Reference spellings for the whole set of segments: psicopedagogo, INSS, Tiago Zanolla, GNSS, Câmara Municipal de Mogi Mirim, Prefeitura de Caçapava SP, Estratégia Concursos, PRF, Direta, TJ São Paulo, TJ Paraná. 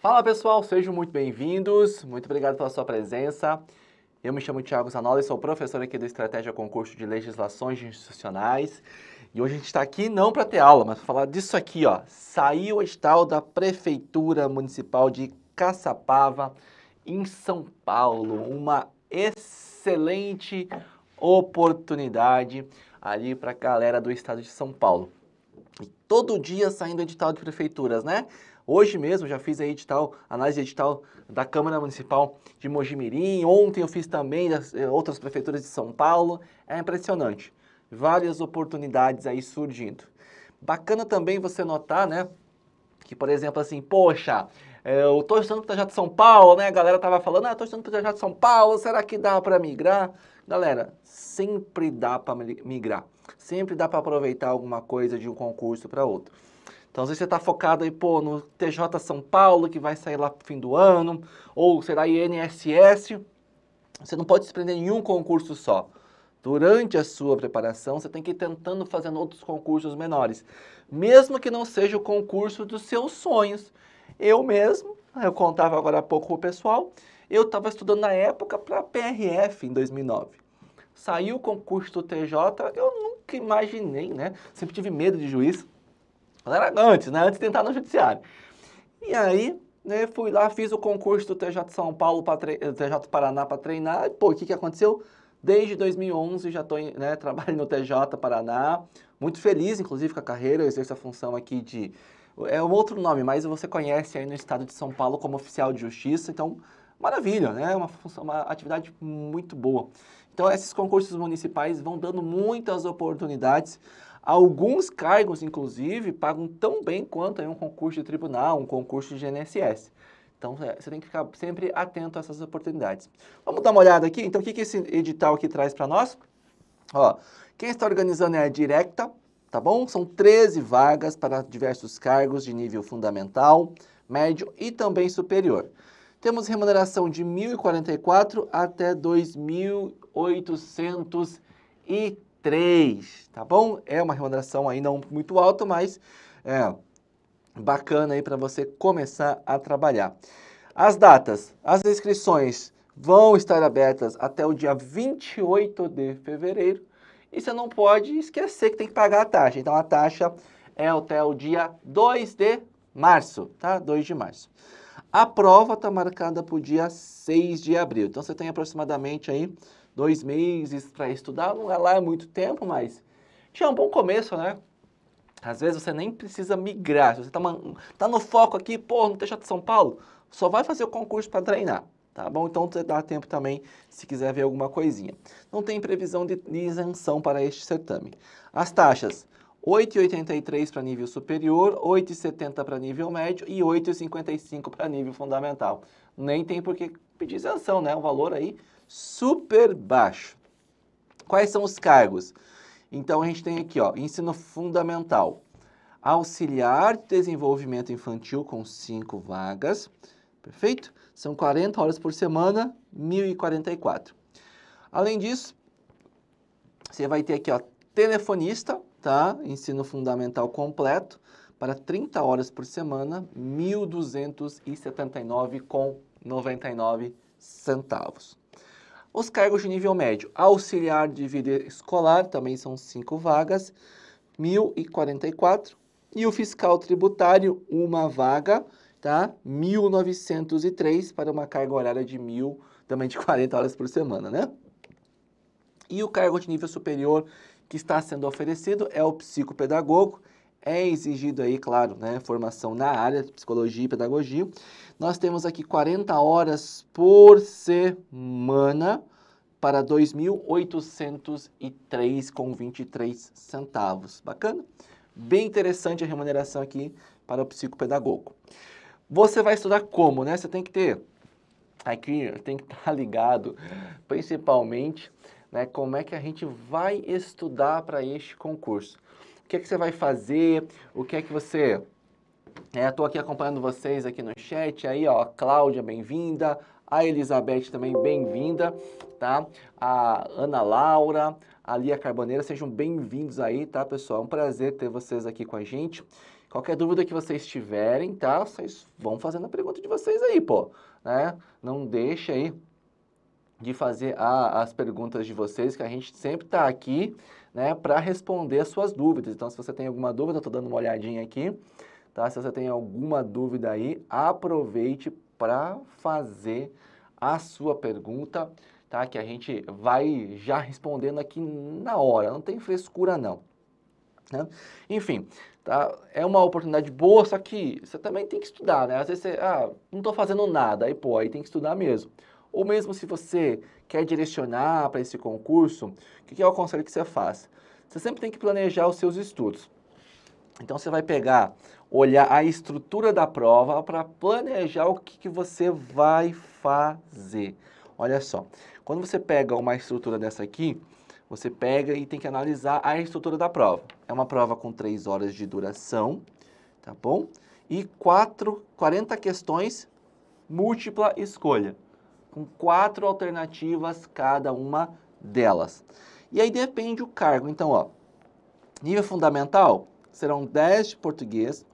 Fala pessoal, sejam muito bem-vindos, muito obrigado pela sua presença. Eu me chamo Tiago Zanolla e sou professor aqui do Estratégia Concursos de Legislações Institucionais. E hoje a gente está aqui não para ter aula, mas para falar disso aqui, ó. Saiu a edital da Prefeitura Municipal de Caçapava, em São Paulo. Uma excelente oportunidade ali para a galera do estado de São Paulo. E todo dia saindo edital de prefeituras, né? Hoje mesmo já fiz a análise edital da Câmara Municipal de Mogi Mirim. Ontem eu fiz também das outras prefeituras de São Paulo. É impressionante. Várias oportunidades aí surgindo. Bacana também você notar, né? Que, por exemplo, assim, poxa, eu tô estudando para o TJ de São Paulo, né? A galera tava falando, ah, eu tô estudando para o TJ de São Paulo, será que dá para migrar? Galera, sempre dá para migrar. Sempre dá para aproveitar alguma coisa de um concurso para outro. Então, às vezes você está focado aí, pô, no TJ São Paulo, que vai sair lá pro fim do ano, ou será INSS. Você não pode se prender em um concurso só. Durante a sua preparação, você tem que ir tentando fazer outros concursos menores. Mesmo que não seja o concurso dos seus sonhos. Eu mesmo, eu contava agora há pouco com o pessoal, eu estava estudando na época para PRF em 2009. Saiu o concurso do TJ, eu nunca imaginei, né? Sempre tive medo de juiz. Era antes, né? Antes de entrar no judiciário. E aí, né, fui lá, fiz o concurso do TJ São Paulo, TJ Paraná para treinar. E, pô, o que que aconteceu? Desde 2011 já estou, né, trabalho no TJ Paraná. Muito feliz, inclusive, com a carreira. Eu exerço a função aqui de... É um outro nome, mas você conhece aí no estado de São Paulo como oficial de justiça. Então, maravilha, né? Uma função, uma atividade muito boa. Então, esses concursos municipais vão dando muitas oportunidades. Alguns cargos, inclusive, pagam tão bem quanto um concurso de tribunal, um concurso de GNSS. Então, você tem que ficar sempre atento a essas oportunidades. Vamos dar uma olhada aqui? Então, o que esse edital aqui traz para nós? Ó, quem está organizando é a Direta, tá bom? São 13 vagas para diversos cargos de nível fundamental, médio e também superior. Temos remuneração de R$ 1.044 até R$ 2.830. 3, tá bom? É uma remuneração aí não muito alta, mas é bacana aí para você começar a trabalhar. As datas, as inscrições vão estar abertas até o dia 28 de fevereiro e você não pode esquecer que tem que pagar a taxa. Então, a taxa é até o dia 2 de março, tá? 2 de março. A prova está marcada para o dia 6 de abril. Então, você tem aproximadamente aí 2 meses para estudar, não é lá muito tempo, mas já é um bom começo, né? Às vezes você nem precisa migrar, se você tá no foco aqui, pô, no TJ de São Paulo, só vai fazer o concurso para treinar, tá bom? Então você dá tempo também, se quiser ver alguma coisinha. Não tem previsão de isenção para este certame. As taxas, R$ 8,83 para nível superior, R$ 8,70 para nível médio e R$ 8,55 para nível fundamental. Nem tem por que pedir isenção, né? Um valor aí super baixo. Quais são os cargos? Então, a gente tem aqui, ó, ensino fundamental. Auxiliar de desenvolvimento infantil com 5 vagas, perfeito? São 40 horas por semana, 1.044. Além disso, você vai ter aqui, ó, telefonista, tá? Ensino fundamental completo, para 30 horas por semana, 1.279,99 centavos. Os cargos de nível médio, auxiliar de vida escolar, também são 5 vagas, 1.044. E o fiscal tributário, uma vaga, tá? 1.903 para uma carga horária de 1.000, também de 40 horas por semana, né? E o cargo de nível superior que está sendo oferecido é o psicopedagogo. É exigido aí, claro, né, formação na área de psicologia e pedagogia. Nós temos aqui 40 horas por semana para R$ 2.803,23. Bacana? Bem interessante a remuneração aqui para o psicopedagogo. Você vai estudar como, né? Você tem que ter, aqui tem que estar ligado, principalmente, né, como é que a gente vai estudar para este concurso. O que é que você vai fazer, o que é que você... Estou aqui acompanhando vocês aqui no chat, aí ó, a Cláudia, bem-vinda, a Elizabeth também, bem-vinda, tá? A Ana Laura, ali a Carboneira. Sejam bem-vindos aí, tá, pessoal? É um prazer ter vocês aqui com a gente. Qualquer dúvida que vocês tiverem, tá? Vocês vão fazendo a pergunta de vocês aí, pô, né? Não deixa aí de fazer as perguntas de vocês, que a gente sempre tá aqui, né, para responder as suas dúvidas. Então, se você tem alguma dúvida, eu tô dando uma olhadinha aqui, tá? Se você tem alguma dúvida aí, aproveite para fazer a sua pergunta, tá? Que a gente vai já respondendo aqui na hora, não tem frescura não, né? Enfim, tá? É uma oportunidade boa, só que você também tem que estudar, né? Às vezes você, não tô fazendo nada, aí pô, aí tem que estudar mesmo. Ou mesmo se você quer direcionar para esse concurso, o que é o conselho que você faz? Você sempre tem que planejar os seus estudos. Então, você vai pegar, olhar a estrutura da prova para planejar o que você vai fazer. Olha só, quando você pega uma estrutura dessa aqui, você pega e tem que analisar a estrutura da prova. É uma prova com 3 horas de duração, tá bom? E 40 questões múltipla escolha, com 4 alternativas cada uma delas. E aí depende o cargo. Então, ó, nível fundamental serão 10 de português,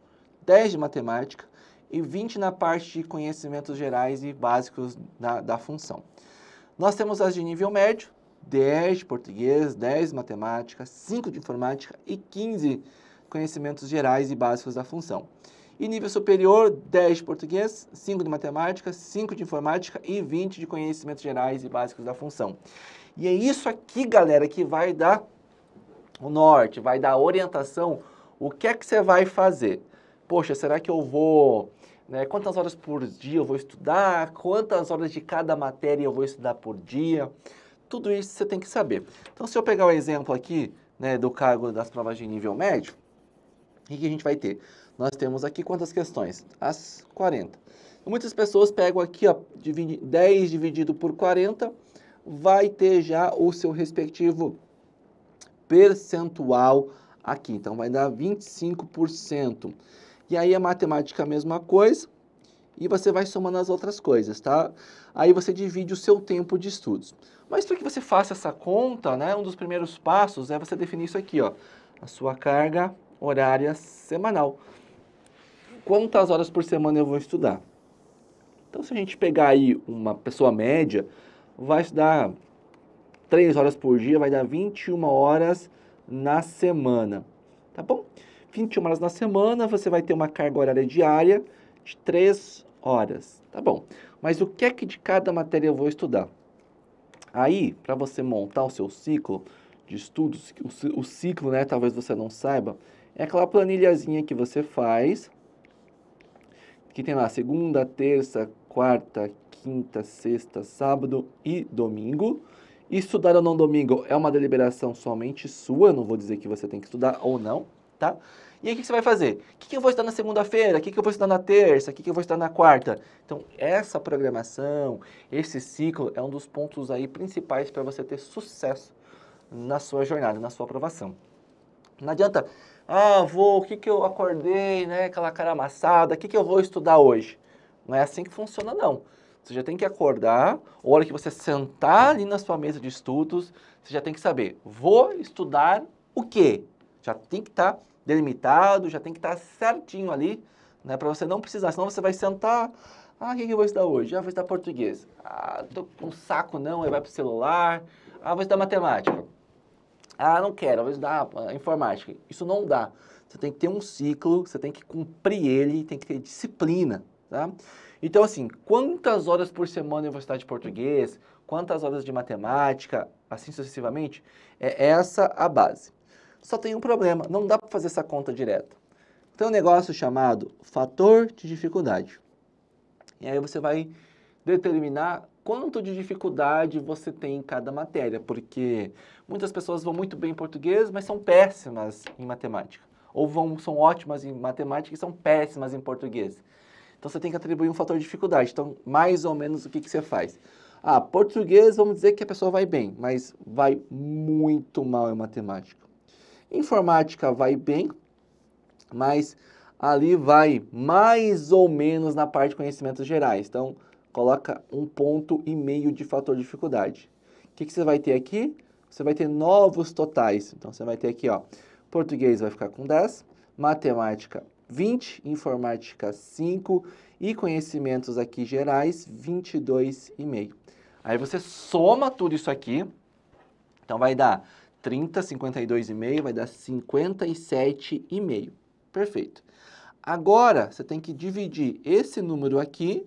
10 de matemática e 20 na parte de conhecimentos gerais e básicos da função. Nós temos as de nível médio, 10 de português, 10 de matemática, 5 de informática e 15 conhecimentos gerais e básicos da função. E nível superior, 10 de português, 5 de matemática, 5 de informática e 20 de conhecimentos gerais e básicos da função. E é isso aqui, galera, que vai dar o norte, vai dar a orientação. O que é que você vai fazer? Poxa, será que eu vou, né, quantas horas por dia eu vou estudar? Quantas horas de cada matéria eu vou estudar por dia? Tudo isso você tem que saber. Então, se eu pegar o exemplo aqui, né, do cargo das provas de nível médio, o que a gente vai ter? Nós temos aqui quantas questões? As 40. Muitas pessoas pegam aqui, ó, 10 dividido por 40, vai ter já o seu respectivo percentual aqui. Então, vai dar 25%. E aí, a matemática é a mesma coisa, e você vai somando as outras coisas, tá? Aí, você divide o seu tempo de estudos. Mas, para que você faça essa conta, né, um dos primeiros passos é você definir isso aqui, ó, a sua carga horária semanal. Quantas horas por semana eu vou estudar? Então, se a gente pegar aí uma pessoa média, vai estudar 3 horas por dia, vai dar 21 horas na semana, tá bom? 21 horas na semana, você vai ter uma carga horária diária de 3 horas, tá bom? Mas o que é que de cada matéria eu vou estudar? Aí, para você montar o seu ciclo de estudos, o ciclo, né, talvez você não saiba, é aquela planilhazinha que você faz, que tem lá segunda, terça, quarta, quinta, sexta, sábado e domingo. Estudar ou não domingo é uma deliberação somente sua, não vou dizer que você tem que estudar ou não, tá? E aí o que você vai fazer? O que eu vou estudar na segunda-feira? O que eu vou estudar na terça? O que eu vou estudar na quarta? Então, essa programação, esse ciclo é um dos pontos aí principais para você ter sucesso na sua jornada, na sua aprovação. Não adianta, o que eu acordei, né, aquela cara amassada, o que eu vou estudar hoje? Não é assim que funciona, não. Você já tem que acordar, a hora que você sentar ali na sua mesa de estudos, você já tem que saber, vou estudar o quê? Já tem que estar delimitado, já tem que estar certinho ali, né, para você não precisar, senão você vai sentar, o que eu vou estudar hoje? Vou estudar português. Tô com um saco não, aí vai pro celular. Vou estudar matemática. Não quero, vou estudar informática. Isso não dá. Você tem que ter um ciclo, você tem que cumprir ele, tem que ter disciplina, tá? Então, assim, quantas horas por semana eu vou estudar de português? Quantas horas de matemática? Assim sucessivamente. É essa a base. Só tem um problema, não dá para fazer essa conta direta. Tem um negócio chamado fator de dificuldade. E aí você vai determinar quanto de dificuldade você tem em cada matéria, porque muitas pessoas vão muito bem em português, mas são péssimas em matemática. Ou são ótimas em matemática e são péssimas em português. Então, você tem que atribuir um fator de dificuldade. Então, mais ou menos, o que você faz? Português, vamos dizer que a pessoa vai bem, mas vai muito mal em matemática. Informática vai bem, mas ali vai mais ou menos na parte de conhecimentos gerais. Então, coloca 1,5 de fator de dificuldade. O que você vai ter aqui? você vai ter novos totais. Então, você vai ter aqui, ó, português vai ficar com 10, matemática 20, informática 5 e conhecimentos aqui gerais 22,5. Aí você soma tudo isso aqui, então vai dar 30, 52,5, vai dar 57,5. Perfeito. Agora, você tem que dividir esse número aqui,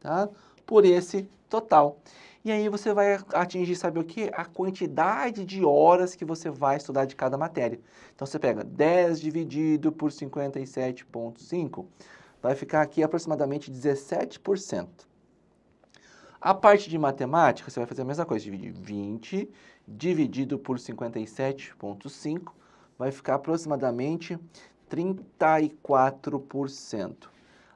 tá, por esse total. E aí você vai atingir, sabe o quê? A quantidade de horas que você vai estudar de cada matéria. Então, você pega 10 dividido por 57,5, vai ficar aqui aproximadamente 17%. A parte de matemática, você vai fazer a mesma coisa, dividir 20 dividido por 57,5, vai ficar aproximadamente 34%.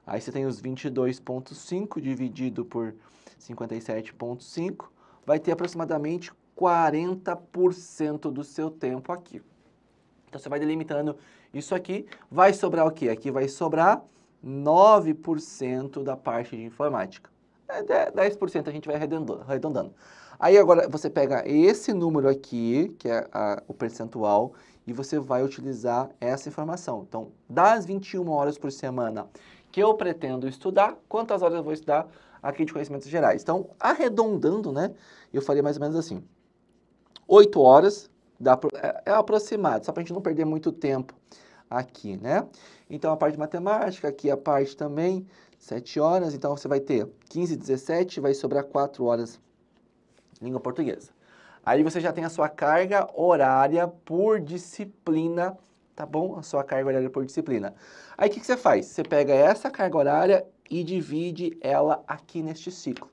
Aí você tem os 22,5 dividido por 57,5, vai ter aproximadamente 40% do seu tempo aqui. Então, você vai delimitando isso aqui, vai sobrar o quê? Aqui vai sobrar 9% da parte de informática. 10% a gente vai arredondando. Aí agora você pega esse número aqui, que é o percentual, e você vai utilizar essa informação. Então, das 21 horas por semana que eu pretendo estudar, quantas horas eu vou estudar aqui de conhecimentos gerais? Então, arredondando, né, eu faria mais ou menos assim, 8 horas, é aproximado, só para a gente não perder muito tempo aqui, né? Então, a parte de matemática, aqui a parte também, 7 horas, então você vai ter 15, 17, vai sobrar 4 horas língua portuguesa. Aí você já tem a sua carga horária por disciplina, tá bom? A sua carga horária por disciplina. Aí o que você faz? Você pega essa carga horária e divide ela aqui neste ciclo.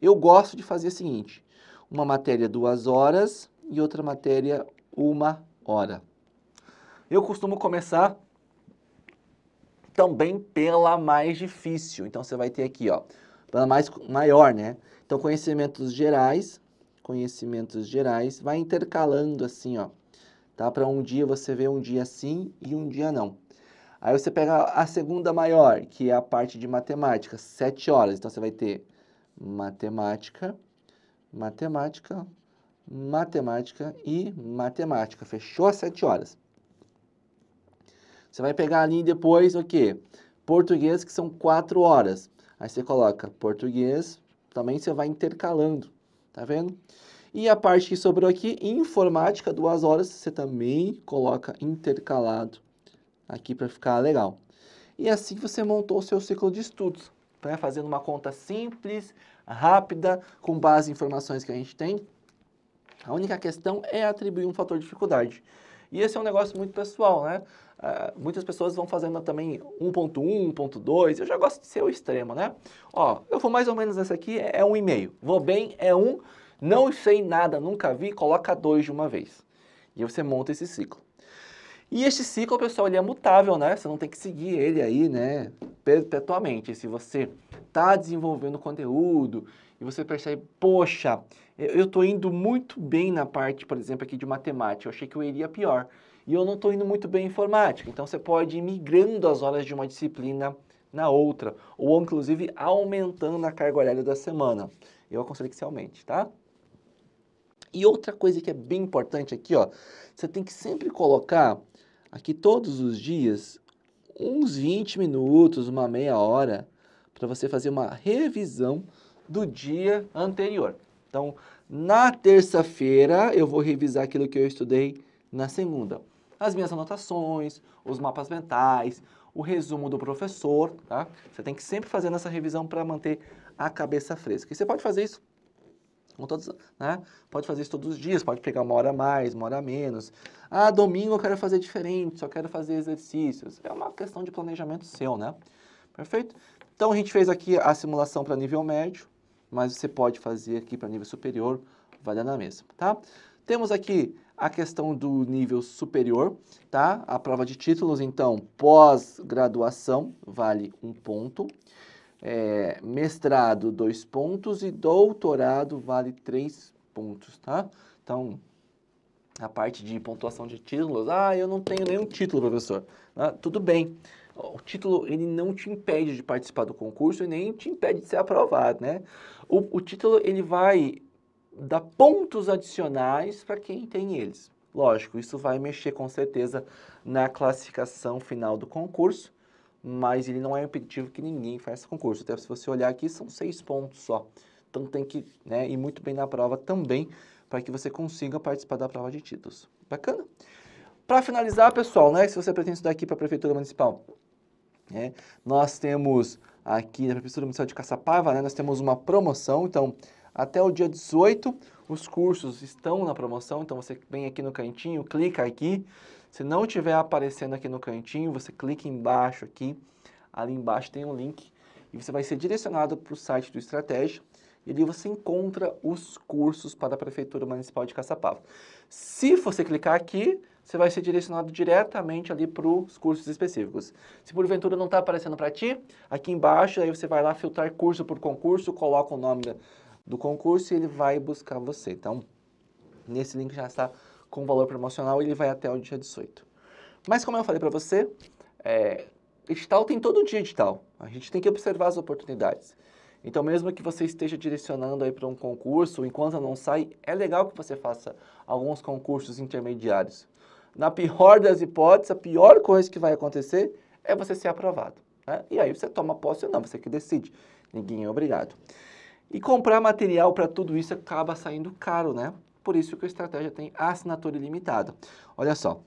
Eu gosto de fazer o seguinte, uma matéria 2 horas e outra matéria 1 hora. Eu costumo começar também pela mais difícil, então você vai ter aqui, ó, pela mais maior, né? Então, conhecimentos gerais, vai intercalando assim, ó, tá? Para um dia você vê um dia sim e um dia não. Aí você pega a segunda maior, que é a parte de matemática, 7 horas. Então, você vai ter matemática. Fechou as 7 horas. Você vai pegar ali depois o quê? Português, que são 4 horas. Aí você coloca português, também você vai intercalando. Tá vendo? E a parte que sobrou aqui, informática, 2 horas, você também coloca intercalado aqui para ficar legal. E assim você montou o seu ciclo de estudos, né? Fazendo uma conta simples, rápida, com base em informações que a gente tem. A única questão é atribuir um fator de dificuldade. E esse é um negócio muito pessoal, né? Muitas pessoas vão fazendo também 1.1, 1.2, eu já gosto de ser o extremo, né? Ó, eu vou mais ou menos nessa aqui, é 1,5. Vou bem, é 1, não sei nada, nunca vi, coloca 2 de uma vez. E você monta esse ciclo. E este ciclo, pessoal, ele é mutável, né? Você não tem que seguir ele aí, né, perpetuamente. Se você está desenvolvendo conteúdo e você percebe, poxa, eu estou indo muito bem na parte, por exemplo, aqui de matemática, eu achei que eu iria pior. E eu não estou indo muito bem em informática. Então, você pode ir migrando as horas de uma disciplina na outra. Ou, inclusive, aumentando a carga horária da semana. Eu aconselho que se aumente, tá? E outra coisa que é bem importante aqui, ó. Você tem que sempre colocar aqui todos os dias uns 20 minutos, uma meia hora, para você fazer uma revisão do dia anterior. Então, na terça-feira, eu vou revisar aquilo que eu estudei na segunda. As minhas anotações, os mapas mentais, o resumo do professor, tá? Você tem que sempre fazer essa revisão para manter a cabeça fresca. E você pode fazer isso com todos, né? Pode fazer isso todos os dias, pode pegar uma hora a mais, uma hora a menos. Ah, domingo eu quero fazer diferente, só quero fazer exercícios. É uma questão de planejamento seu, né? Perfeito? Então, a gente fez aqui a simulação para nível médio, mas você pode fazer aqui para nível superior, vai dar na mesma, tá? Temos aqui a questão do nível superior, tá? A prova de títulos, então, pós-graduação, vale 1 ponto. Mestrado, 2 pontos. E doutorado, vale 3 pontos, tá? Então, a parte de pontuação de títulos, ah, eu não tenho nenhum título, professor. Ah, tudo bem. O título, ele não te impede de participar do concurso e nem te impede de ser aprovado, né? O título, ele vai dar pontos adicionais para quem tem eles. Lógico, isso vai mexer com certeza na classificação final do concurso, mas ele não é impeditivo que ninguém faça concurso. Até se você olhar aqui, são 6 pontos só. Então tem que ir muito bem na prova também, para que você consiga participar da prova de títulos. Bacana? Para finalizar, pessoal, se você pretende estudar aqui para a Prefeitura Municipal, nós temos aqui na Prefeitura Municipal de Caçapava, nós temos uma promoção, então até o dia 18 os cursos estão na promoção, então você vem aqui no cantinho, clica aqui, se não estiver aparecendo aqui no cantinho, você clica embaixo aqui, ali embaixo tem um link e você vai ser direcionado para o site do Estratégia, e ali você encontra os cursos para a Prefeitura Municipal de Caçapava. Se você clicar aqui, você vai ser direcionado diretamente ali para os cursos específicos. Se porventura não está aparecendo para ti, aqui embaixo, aí você vai lá filtrar curso por concurso, coloca o nome do concurso e ele vai buscar você. Então, nesse link já está com valor promocional e ele vai até o dia 18. Mas como eu falei para você, edital tem todo dia edital. A gente tem que observar as oportunidades. Então, mesmo que você esteja direcionando aí para um concurso, enquanto não sai, é legal que você faça alguns concursos intermediários. Na pior das hipóteses, a pior coisa que vai acontecer é você ser aprovado. E aí você toma posse ou não, você que decide. Ninguém é obrigado. E comprar material para tudo isso acaba saindo caro, Por isso que a Estratégia tem assinatura ilimitada. Olha só,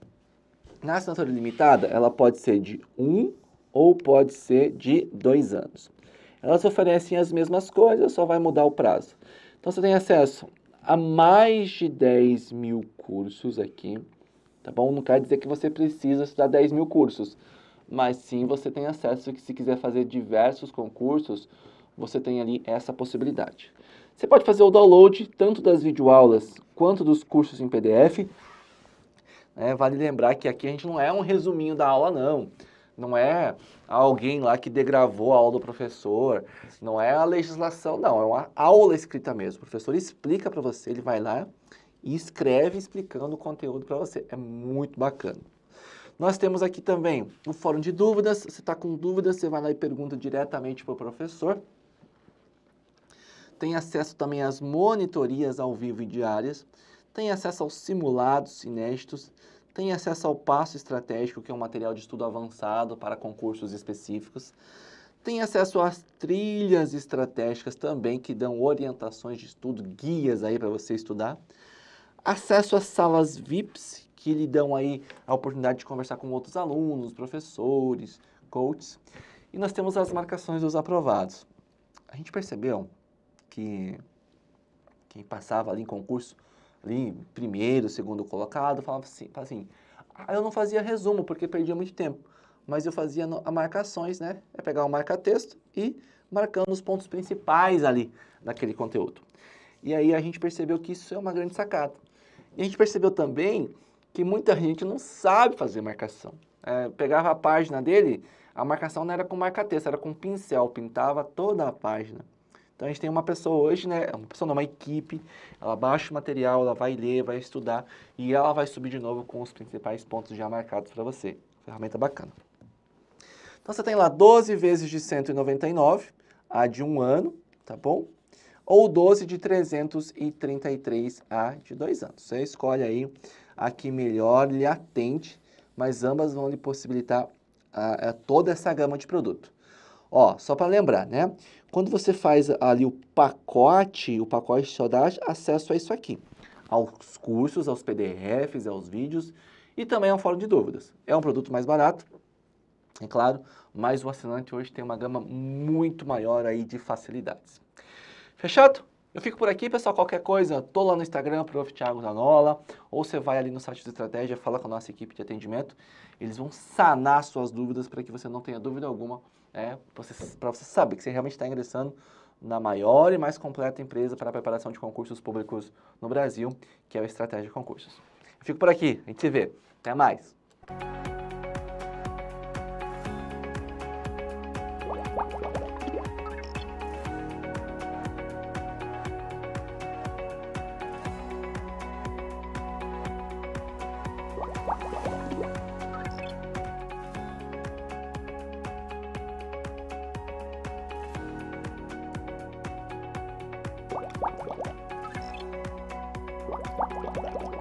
na assinatura ilimitada, ela pode ser de 1 ou pode ser de 2 anos. Elas oferecem as mesmas coisas, só vai mudar o prazo. Então, você tem acesso a mais de 10 mil cursos aqui, tá bom? Não quer dizer que você precisa estudar 10 mil cursos, mas sim você tem acesso, que se quiser fazer diversos concursos, você tem ali essa possibilidade. Você pode fazer o download tanto das videoaulas quanto dos cursos em PDF. Vale lembrar que aqui a gente não é um resuminho da aula, não. Não é alguém lá que degravou a aula do professor, não é a legislação, não, é uma aula escrita mesmo. O professor explica para você, ele vai lá e escreve explicando o conteúdo para você. É muito bacana. Nós temos aqui também o fórum de dúvidas. Se você está com dúvidas, você vai lá e pergunta diretamente para o professor. Tem acesso também às monitorias ao vivo e diárias. Tem acesso aos simulados inéditos. Tem acesso ao passo estratégico, que é um material de estudo avançado para concursos específicos. Tem acesso às trilhas estratégicas também, que dão orientações de estudo, guias aí para você estudar. Acesso às salas VIPs, que lhe dão aí a oportunidade de conversar com outros alunos, professores, coaches. E nós temos as marcações dos aprovados. A gente percebeu que quem passava ali em concurso, ali, primeiro, segundo colocado, falava assim, eu não fazia resumo porque perdia muito tempo, mas eu fazia marcações, É pegar o marca-texto e marcando os pontos principais ali daquele conteúdo. E aí a gente percebeu que isso é uma grande sacada. E a gente percebeu também que muita gente não sabe fazer marcação. Pegava a página dele, a marcação não era com marca-texto, era com pincel, pintava toda a página. Então, a gente tem uma pessoa hoje, uma pessoa não, uma equipe, ela baixa o material, ela vai ler, vai estudar e ela vai subir de novo com os principais pontos já marcados para você. Ferramenta bacana. Então, você tem lá 12 vezes de 199, a de 1 ano, tá bom? Ou 12 de 333, a de 2 anos. Você escolhe aí a que melhor lhe atende, mas ambas vão lhe possibilitar toda essa gama de produto. Ó, só para lembrar, Quando você faz ali o pacote só dá acesso a isso aqui. Aos cursos, aos PDFs, aos vídeos e também ao fórum de dúvidas. É um produto mais barato, é claro, mas o assinante hoje tem uma gama muito maior aí de facilidades. Fechado? Eu fico por aqui, pessoal. Qualquer coisa, tô lá no Instagram, Prof. Tiago Zanolla, ou você vai ali no site do Estratégia, fala com a nossa equipe de atendimento. Eles vão sanar suas dúvidas para que você não tenha dúvida alguma. Para você saber que você realmente está ingressando na maior e mais completa empresa para a preparação de concursos públicos no Brasil, que é a Estratégia Concursos. Eu fico por aqui, a gente se vê. Até mais!